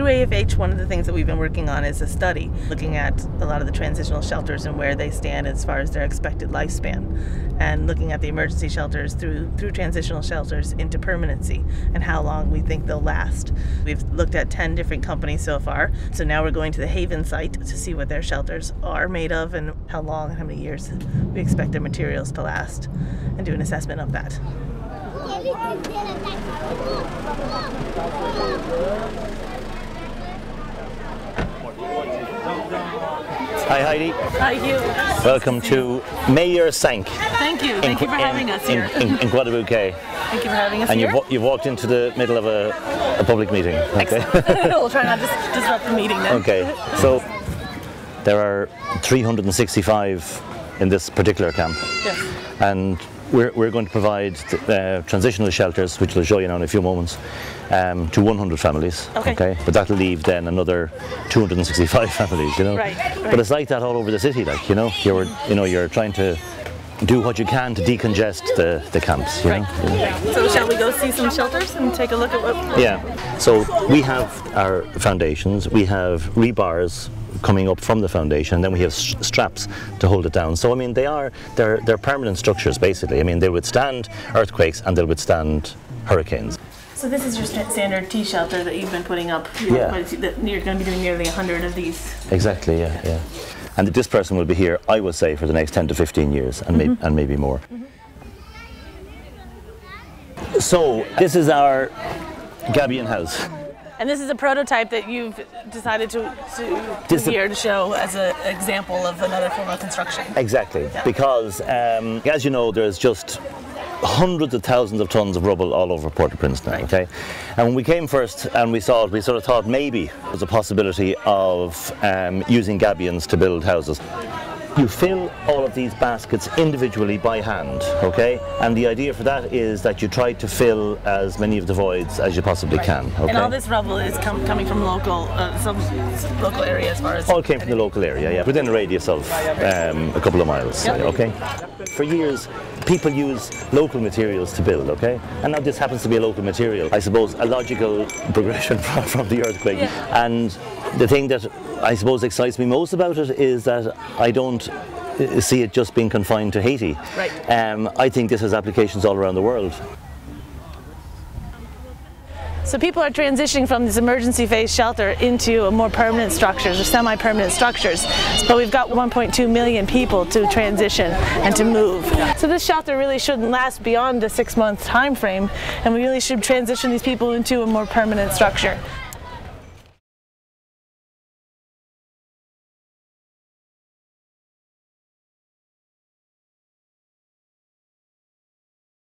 through AFH, one of the things that we've been working on is a study looking at a lot of the transitional shelters and where they stand as far as their expected lifespan, and looking at the emergency shelters through transitional shelters into permanency and how long we think they'll last. We've looked at 10 different companies so far, so now we're going to the Haven site to see what their shelters are made of and how long and how many years we expect their materials to last, and do an assessment of that. Hi Heidi. Hi you. Welcome to Mayor Sank. Thank you. Thank you for having us here. In Guadalupe. Thank you for having us here. And you've walked into the middle of a public meeting. Okay. We'll try not to disrupt the meeting then. Okay. So there are 365 in this particular camp. Yes. And we're going to provide transitional shelters, which we'll show you now in a few moments, to 100 families. Okay. But that'll leave then another 265 families, you know. Right. But it's like that all over the city, like, you know, you're trying to do what you can to decongest the camps, you know? Right. So shall we go see some shelters and take a look at what... Yeah. So we have our foundations, we have rebars coming up from the foundation, and then we have straps to hold it down. So I mean, they're permanent structures basically. I mean, they withstand earthquakes and they'll withstand hurricanes. So this is your standard T-shelter that you've been putting up. You're going to be doing nearly 100 of these. Exactly. Yeah. Yeah. And this person will be here, I would say, for the next 10 to 15 years, and maybe more. So this is our Gabion house. And this is a prototype that you've decided to show as an example of another form of construction. Exactly, yeah. Because as you know, there's just hundreds of thousands of tons of rubble all over Port Principe. Right. Okay, and when we came first and we saw it, we sort of thought maybe there was a possibility of using gabions to build houses. You fill all of these baskets individually by hand, okay? And the idea for that is that you try to fill as many of the voids as you possibly can. Okay? And all this rubble is coming from local, some local area as far as... All came from the local area, yeah, within a radius of a couple of miles, okay? For years, people use local materials to build, okay? And now this happens to be a local material. I suppose a logical progression from the earthquake. Yeah. And the thing that I suppose excites me most about it is that I don't see it just being confined to Haiti. Right. I think this has applications all around the world. So people are transitioning from this emergency phase shelter into a more permanent structures or semi-permanent structures. But we've got 1.2 million people to transition and to move. So this shelter really shouldn't last beyond the 6-month time frame, and we really should transition these people into a more permanent structure.